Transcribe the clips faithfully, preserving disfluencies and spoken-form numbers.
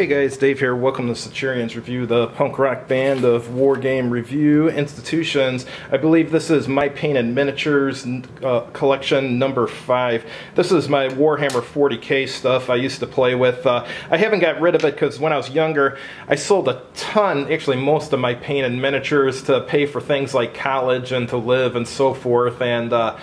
Hey guys, Dave here. Welcome to Centurion's Review, the punk rock band of wargame review institutions. I believe this is my painted miniatures uh, collection number five. This is my Warhammer forty K stuff I used to play with. Uh, I haven't got rid of it because when I was younger, I sold a ton, actually most of my painted miniatures to pay for things like college and to live and so forth. And uh,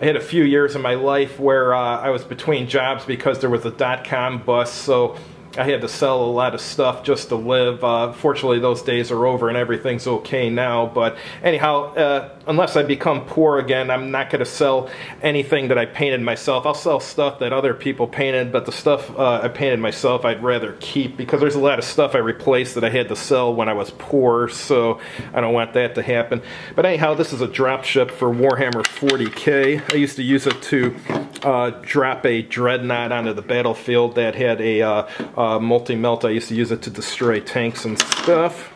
I had a few years in my life where uh, I was between jobs because there was a dot-com bust, so I had to sell a lot of stuff just to live. Uh, fortunately, those days are over and everything's okay now. But anyhow, uh, unless I become poor again, I'm not going to sell anything that I painted myself. I'll sell stuff that other people painted, but the stuff uh, I painted myself I'd rather keep, because there's a lot of stuff I replaced that I had to sell when I was poor, so I don't want that to happen. But anyhow, this is a drop ship for Warhammer forty K. I used to use it to uh, drop a dreadnought onto the battlefield that had a uh, uh, Uh, multi-melt. I used to use it to destroy tanks and stuff.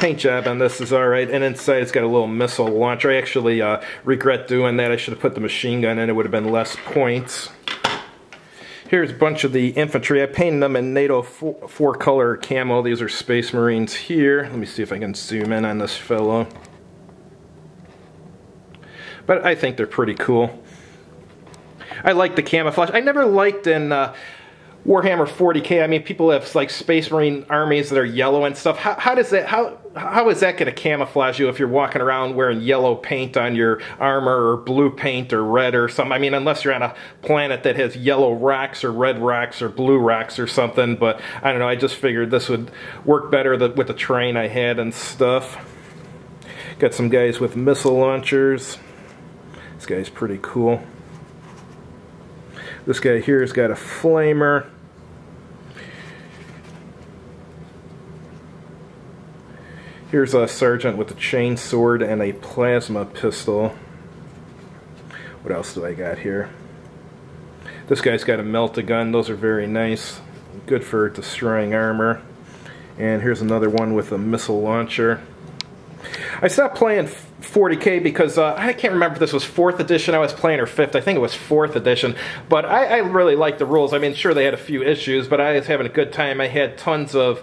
Paint job on this is alright, and inside it's got a little missile launcher. I actually uh, regret doing that. I should have put the machine gun in, it would have been less points. Here's a bunch of the infantry. I painted them in NATO four color camo. These are Space Marines here. Let me see if I can zoom in on this fellow. But I think they're pretty cool. I like the camouflage. I never liked in uh, Warhammer forty K, I mean, people have like Space Marine armies that are yellow and stuff. How, how does that, how, how is that going to camouflage you if you're walking around wearing yellow paint on your armor, or blue paint, or red or something? I mean, unless you're on a planet that has yellow rocks or red rocks or blue rocks or something. But I don't know, I just figured this would work better with the terrain I had and stuff. Got some guys with missile launchers. This guy's pretty cool. This guy here has got a flamer. Here's a sergeant with a chain sword and a plasma pistol. What else do I got here? This guy's got a melt-a-gun. Those are very nice. Good for destroying armor. And here's another one with a missile launcher. I stopped playing forty K because uh, I can't remember if this was fourth edition I was playing or fifth. I think it was fourth edition, but I, I really liked the rules. I mean, sure, they had a few issues, but I was having a good time. I had tons of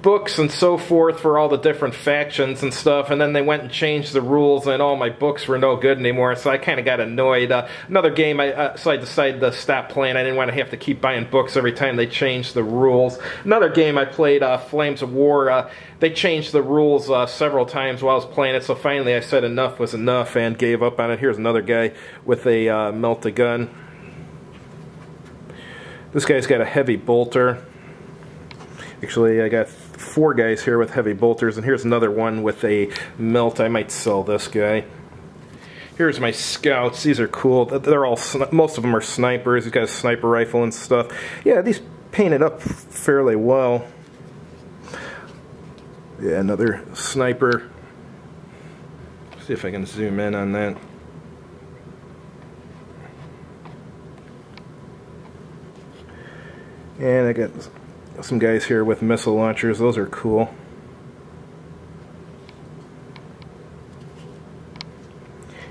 books and so forth for all the different factions and stuff, and then they went and changed the rules and all my books were no good anymore, so I kind of got annoyed. Uh, another game, I, uh, so I decided to stop playing. I didn't want to have to keep buying books every time they changed the rules. Another game I played, uh, Flames of War, uh, they changed the rules uh, several times while I was playing it, so finally I said enough was enough and gave up on it. Here's another guy with a uh, melt-a-gun. This guy's got a heavy bolter. Actually, I got four guys here with heavy bolters, and here's another one with a melt. I might sell this guy. Here's my scouts. These are cool. They're all, most of them are snipers. He's got a sniper rifle and stuff. Yeah, these painted up fairly well. Yeah, another sniper. Let's see if I can zoom in on that. And I got some guys here with missile launchers. Those are cool.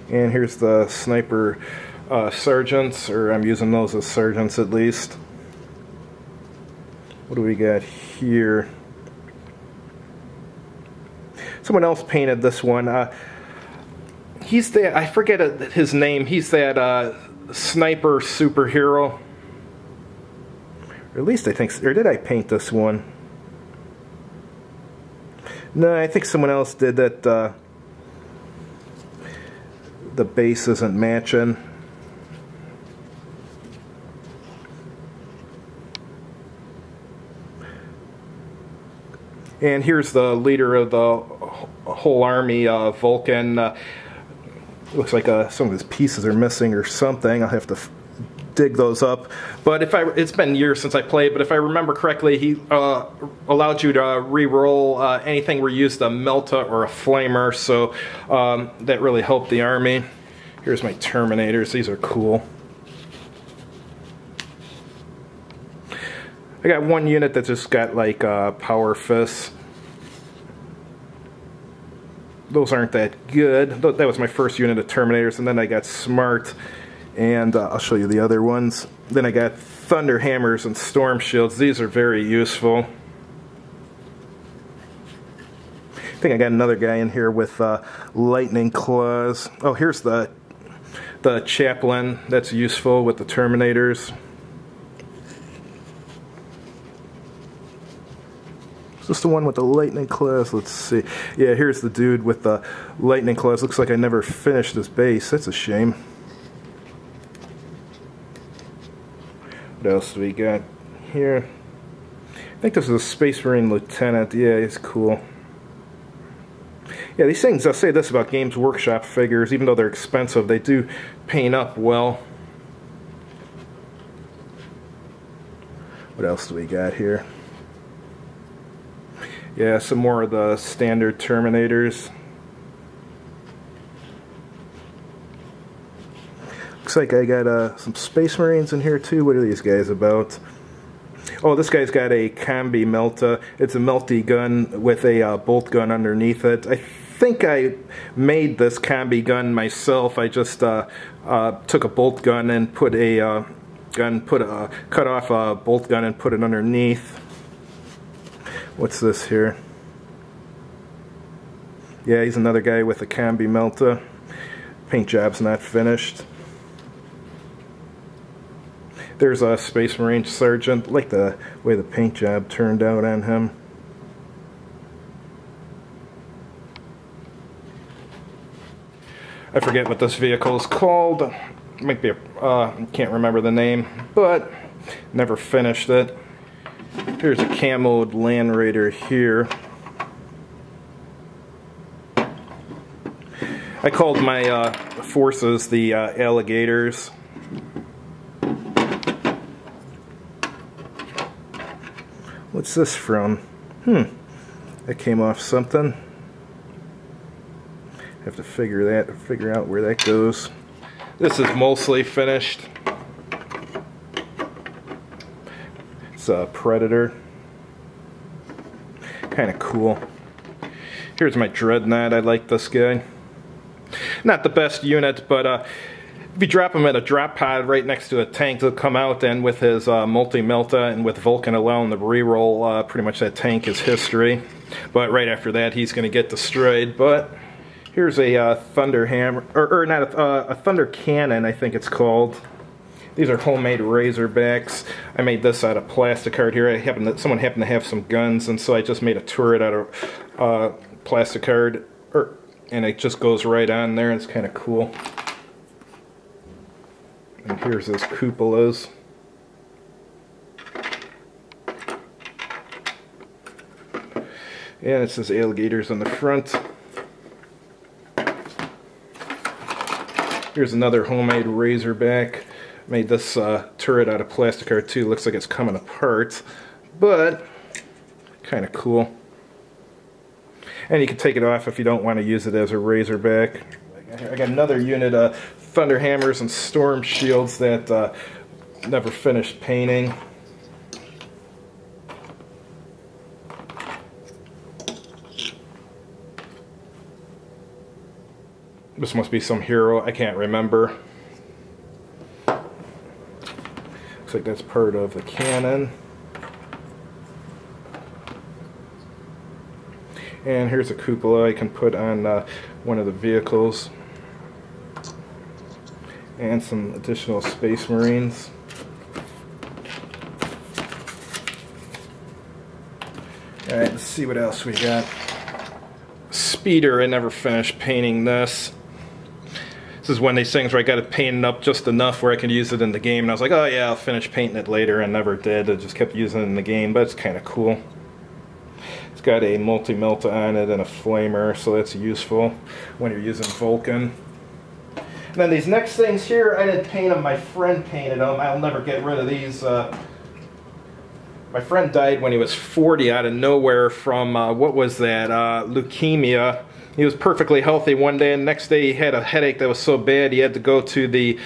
And here's the sniper uh, sergeants, or I'm using those as sergeants at least. What do we got here? Someone else painted this one. Uh, he's that, I forget his name, he's that uh, sniper superhero. Or at least I think, or did I paint this one? No, I think someone else did that. Uh, the base isn't matching. And here's the leader of the whole army, uh, Vulcan. Uh, looks like uh, some of his pieces are missing or something. I'll have to F dig those up, but if I, it's been years since I played, but if I remember correctly, he uh, allowed you to uh, re-roll uh, anything where you used a melta or a flamer, so um, that really helped the army. Here's my Terminators. These are cool. I got one unit that just got like uh, power fists. Those aren't that good. That was my first unit of Terminators, and then I got smart. And uh, I'll show you the other ones. Then I got thunder hammers and storm shields. These are very useful. I think I got another guy in here with uh, lightning claws. Oh, here's the the chaplain. That's useful with the Terminators. Is this the one with the lightning claws? Let's see. Yeah, here's the dude with the lightning claws. Looks like I never finished this base. That's a shame. What else do we got here? I think this is a Space Marine Lieutenant. Yeah, he's cool. Yeah, these things, I'll say this about Games Workshop figures, even though they're expensive, they do paint up well. What else do we got here? Yeah, some more of the standard Terminators. Looks like I got uh, some Space Marines in here too. What are these guys about? Oh, this guy's got a Combi Melta. It's a melty gun with a uh, bolt gun underneath it. I think I made this Combi gun myself. I just uh, uh, took a bolt gun and put a uh, gun, put a cut off a bolt gun and put it underneath. What's this here? Yeah, he's another guy with a Combi Melta. Paint job's not finished. There's a Space Marine Sergeant. I like the way the paint job turned out on him. I forget what this vehicle is called. It might be a, uh, can't remember the name, but never finished it. Here's a camoed Land Raider here. I called my uh, forces the uh, Alligators. What's this from? Hmm. That came off something. Have to figure that, figure out where that goes. This is mostly finished. It's a Predator. Kind of cool. Here's my Dreadnought. I like this guy. Not the best unit, but uh, if you drop him in a drop pod right next to a tank, he'll come out, and with his uh, multi-melta and with Vulcan allowing the reroll, uh, pretty much that tank is history. But right after that, he's going to get destroyed. But here's a uh, thunder hammer, or, or not a, uh, a thunder cannon, I think it's called. These are homemade Razorbacks. I made this out of plastic art here. I happened to, someone happened to have some guns, and so I just made a turret out of uh, plastic art, or, and it just goes right on there. It's kind of cool. And here's those cupolas. Yeah, it says Alligators on the front. Here's another homemade Razorback. Made this uh, turret out of plastic art too. Looks like it's coming apart, but kind of cool. And you can take it off if you don't want to use it as a Razorback. I got another unit of uh, thunder hammers and storm shields that uh, never finished painting. This must be some hero. I can't remember. Looks like that's part of the cannon. And here's a cupola I can put on uh, one of the vehicles. And some additional Space Marines. Alright, let's see what else we got. Speeder, I never finished painting this. This is one of these things where I got it painted up just enough where I could use it in the game, and I was like, oh yeah, I'll finish painting it later, and never did. I just kept using it in the game, but it's kind of cool. It's got a multi-melta on it and a flamer, so that's useful when you're using Vulcan. And then these next things here, I didn't paint them, my friend painted them. I'll never get rid of these. Uh, my friend died when he was forty out of nowhere from, uh, what was that, uh, leukemia. He was perfectly healthy one day, and next day he had a headache that was so bad he had to go to the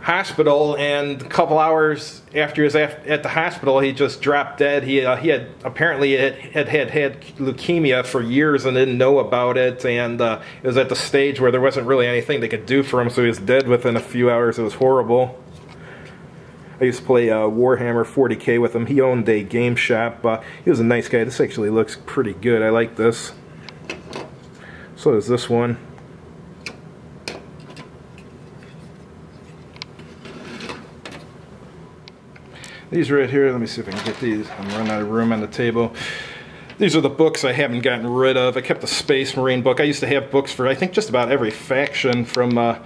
hospital, and a couple hours after he was at the hospital he just dropped dead. He, uh, he had apparently had, had had had leukemia for years and didn't know about it, and uh, it was at the stage where there wasn't really anything they could do for him, so he was dead within a few hours. It was horrible. I used to play uh, Warhammer forty K with him. He owned a game shop. Uh, he was a nice guy. This actually looks pretty good. I like this. So does this one. These right here, let me see if I can get these. I'm running out of room on the table. These are the books I haven't gotten rid of. I kept the Space Marine book. I used to have books for, I think, just about every faction from... Uh,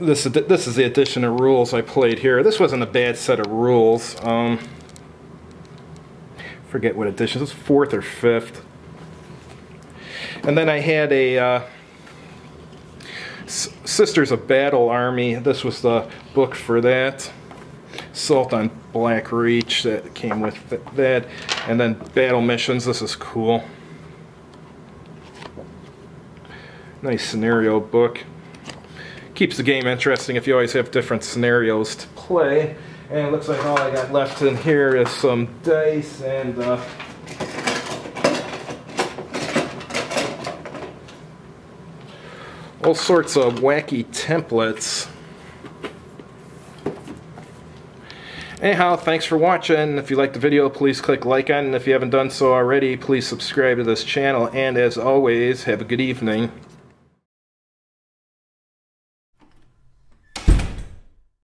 This, this is the edition of rules I played here. This wasn't a bad set of rules. Um, forget what edition. It was fourth or fifth. And then I had a uh, Sisters of Battle army. This was the book for that. Assault on Black Reach, that came with that. And then Battle Missions. This is cool. Nice scenario book. Keeps the game interesting if you always have different scenarios to play. And it looks like all I got left in here is some dice and uh, all sorts of wacky templates. Anyhow, thanks for watching. If you liked the video, please click like on it. And if you haven't done so already, please subscribe to this channel. And as always, have a good evening.